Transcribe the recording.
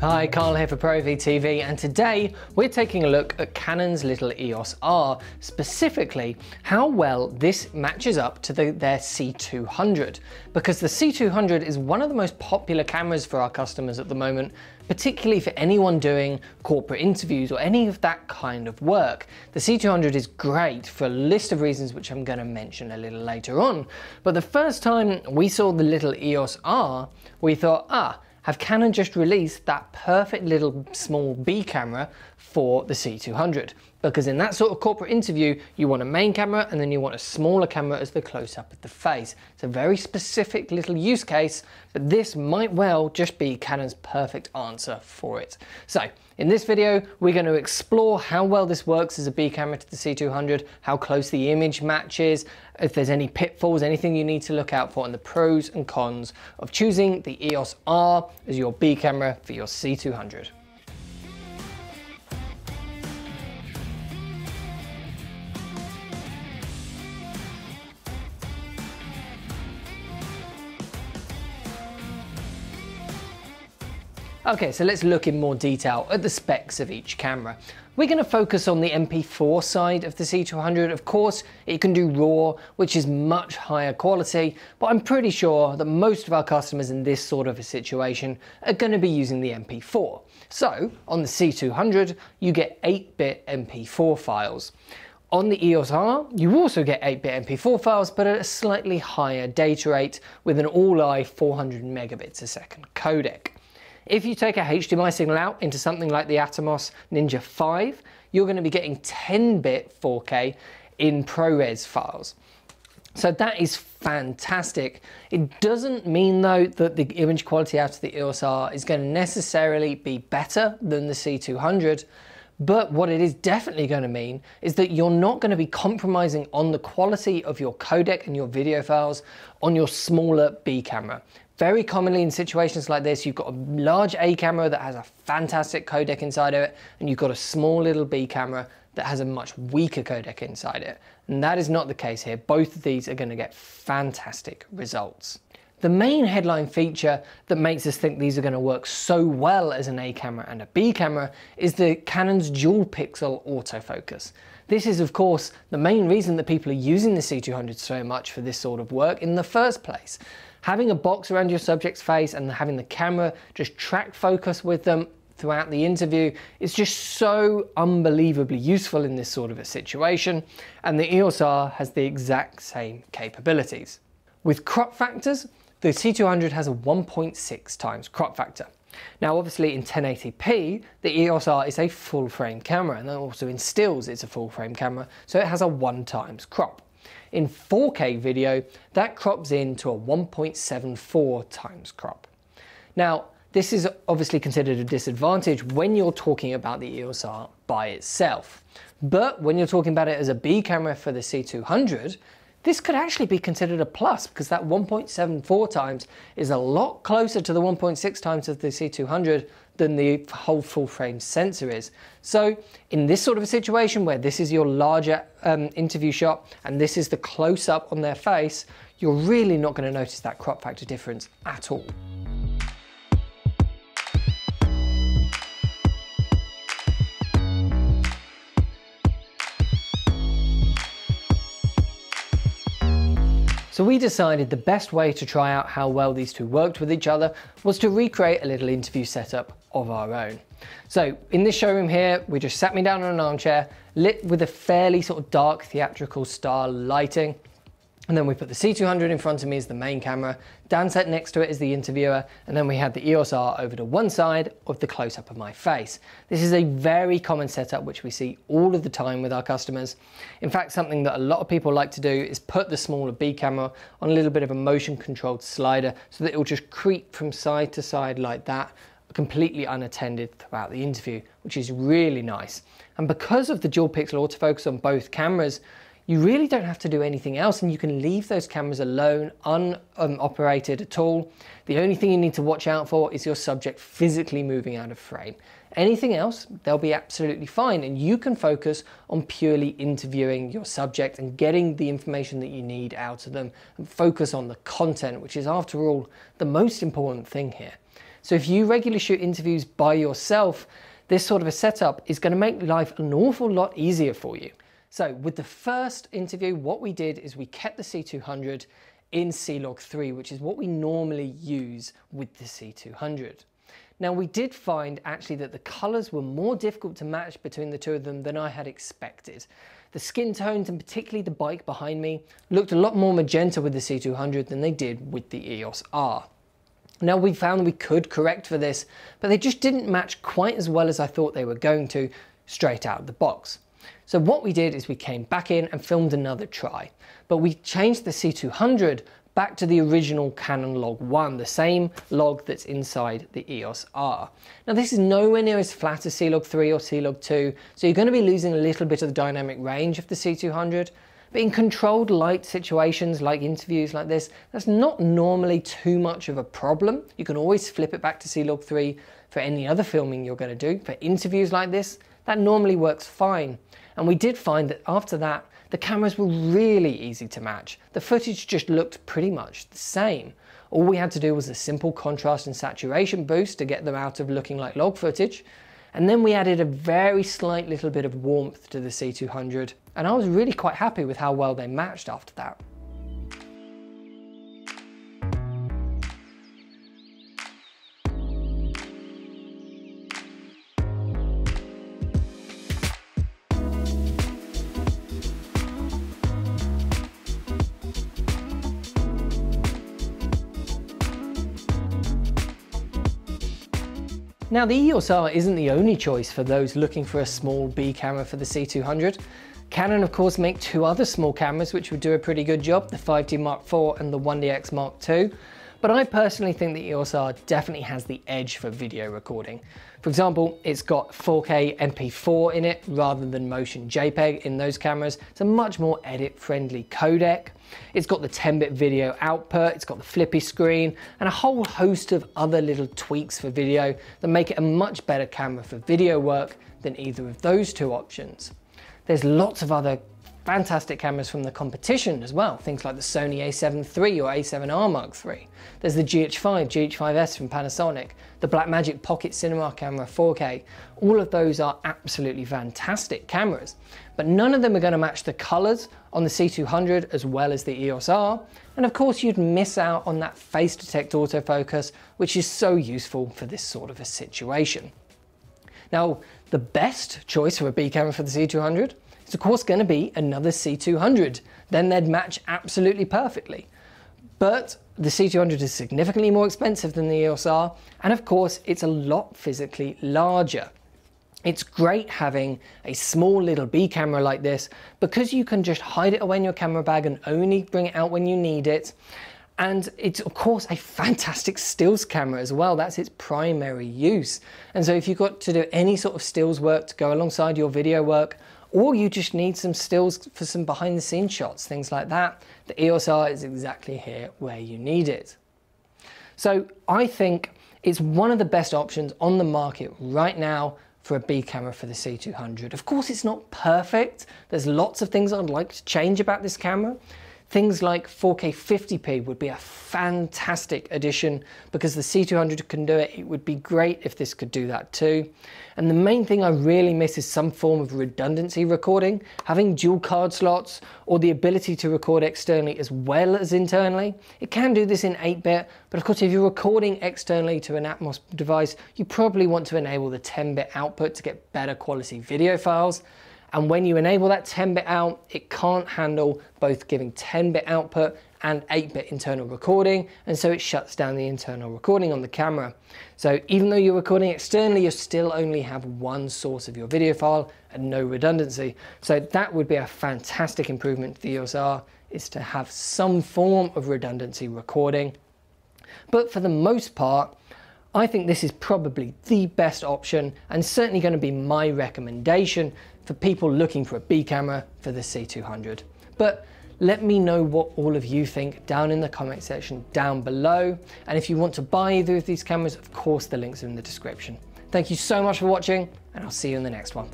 Hi, Carl here for ProVTV, and today we're taking a look at Canon's little EOS R, specifically how well this matches up to their C200, because the C200 is one of the most popular cameras for our customers at the moment, particularly for anyone doing corporate interviews or any of that kind of work. The C200 is great for a list of reasons which I'm going to mention a little later on, but the first time we saw the little EOS R, we thought, have Canon just released that perfect little small B camera for the C200? Because in that sort of corporate interview, you want a main camera and then you want a smaller camera as the close-up of the face. It's a very specific little use case, but this might well just be Canon's perfect answer for it. So in this video, we're going to explore how well this works as a B camera to the C200, how close the image matches, if there's any pitfalls, anything you need to look out for, and the pros and cons of choosing the EOS R as your B camera for your C200. Okay, so let's look in more detail at the specs of each camera. We're going to focus on the MP4 side of the C200. Of course, it can do RAW, which is much higher quality, but I'm pretty sure that most of our customers in this sort of a situation are going to be using the MP4. So on the C200, you get 8-bit MP4 files. On the EOS R, you also get 8-bit MP4 files, but at a slightly higher data rate with an all-eye 400 megabits a second codec. If you take a HDMI signal out into something like the Atomos Ninja 5, you're going to be getting 10-bit 4K in ProRes files. So that is fantastic. It doesn't mean though that the image quality out of the EOS R is going to necessarily be better than the C200. But what it is definitely going to mean is that you're not going to be compromising on the quality of your codec and your video files on your smaller B camera. Very commonly in situations like this, you've got a large A camera that has a fantastic codec inside of it, and you've got a small little B camera that has a much weaker codec inside it. And that is not the case here. Both of these are going to get fantastic results. The main headline feature that makes us think these are going to work so well as an A camera and a B camera is the Canon's dual pixel autofocus. This is, of course, the main reason that people are using the C200 so much for this sort of work in the first place. Having a box around your subject's face and having the camera just track focus with them throughout the interview is just so unbelievably useful in this sort of a situation, and the EOS R has the exact same capabilities. With crop factors, the C200 has a 1.6 times crop factor. Now obviously in 1080p, the EOS R is a full frame camera, and also in stills it's a full frame camera, so it has a 1 times crop. In 4K video, that crops into a 1.74 times crop. Now this is obviously considered a disadvantage when you're talking about the EOS R by itself, but when you're talking about it as a B camera for the C200, this could actually be considered a plus, because that 1.74 times is a lot closer to the 1.6 times of the C200 than the whole full frame sensor is. So in this sort of a situation where this is your larger interview shot and this is the close up on their face, you're really not going to notice that crop factor difference at all. So we decided the best way to try out how well these two worked with each other was to recreate a little interview setup of our own. So in this showroom here, we just sat me down on an armchair, lit with a fairly sort of dark theatrical style lighting. And then we put the C200 in front of me as the main camera, Dan sat next to it as the interviewer, and then we had the EOS R over to one side of the close-up of my face. This is a very common setup which we see all of the time with our customers. In fact, something that a lot of people like to do is put the smaller B camera on a little bit of a motion-controlled slider so that it will just creep from side to side like that, completely unattended throughout the interview, which is really nice. And because of the dual-pixel autofocus on both cameras, you really don't have to do anything else, and you can leave those cameras alone, unoperated at all. The only thing you need to watch out for is your subject physically moving out of frame. Anything else, they'll be absolutely fine, and you can focus on purely interviewing your subject and getting the information that you need out of them, and focus on the content, which is, after all, the most important thing here. So if you regularly shoot interviews by yourself, this sort of a setup is going to make life an awful lot easier for you. So with the first interview, what we did is we kept the C200 in C Log 3, which is what we normally use with the C200. Now we did find actually that the colors were more difficult to match between the two of them than I had expected. The skin tones and particularly the bike behind me looked a lot more magenta with the C200 than they did with the EOS R. Now we found we could correct for this, but they just didn't match quite as well as I thought they were going to straight out of the box. So what we did is we came back in and filmed another try, but we changed the C200 back to the original Canon Log 1, the same log that's inside the EOS R. Now this is nowhere near as flat as C Log 3 or C Log 2, so you're going to be losing a little bit of the dynamic range of the C200, but in controlled light situations like interviews like this, that's not normally too much of a problem. You can always flip it back to C Log 3 for any other filming you're going to do. For interviews like this, that normally works fine. And we did find that after that, the cameras were really easy to match. The footage just looked pretty much the same. All we had to do was a simple contrast and saturation boost to get them out of looking like log footage. And then we added a very slight little bit of warmth to the C200. And I was really quite happy with how well they matched after that. Now the EOS R isn't the only choice for those looking for a small B camera for the C200. Canon of course make two other small cameras which would do a pretty good job, the 5D Mark IV and the 1DX Mark II. But I personally think the EOS R definitely has the edge for video recording. For example, it's got 4K MP4 in it rather than motion JPEG in those cameras. It's a much more edit-friendly codec. It's got the 10-bit video output, it's got the flippy screen, and a whole host of other little tweaks for video that make it a much better camera for video work than either of those two options. There's lots of other fantastic cameras from the competition as well, things like the Sony A7 III or A7R Mark III. There's the GH5, GH5S from Panasonic, the Blackmagic Pocket Cinema Camera 4K. All of those are absolutely fantastic cameras, but none of them are going to match the colors on the C200 as well as the EOS R. And of course you'd miss out on that face detect autofocus, which is so useful for this sort of a situation. Now, the best choice for a B camera for the C200 is of course going to be another C200. Then they'd match absolutely perfectly. But the C200 is significantly more expensive than the EOS R, and of course it's a lot physically larger. It's great having a small little B camera like this because you can just hide it away in your camera bag and only bring it out when you need it. And it's of course a fantastic stills camera as well. That's its primary use. And so if you've got to do any sort of stills work to go alongside your video work, or you just need some stills for some behind the scenes shots, things like that, the EOS R is exactly here where you need it. So I think it's one of the best options on the market right now for a B camera for the C200. Of course it's not perfect. There's lots of things I'd like to change about this camera. Things like 4K 50p would be a fantastic addition because the C200 can do it. It would be great if this could do that too. And the main thing I really miss is some form of redundancy recording. Having dual card slots or the ability to record externally as well as internally. It can do this in 8-bit, but of course if you're recording externally to an Atomos device, you probably want to enable the 10-bit output to get better quality video files. And when you enable that 10-bit out, it can't handle both giving 10-bit output and 8-bit internal recording, and so it shuts down the internal recording on the camera. So even though you're recording externally, you still only have one source of your video file and no redundancy. So that would be a fantastic improvement to the EOS R, is to have some form of redundancy recording. But for the most part, I think this is probably the best option and certainly going to be my recommendation for people looking for a B camera for the C200. But let me know what all of you think down in the comment section down below. And if you want to buy either of these cameras, of course the links are in the description. Thank you so much for watching, and I'll see you in the next one.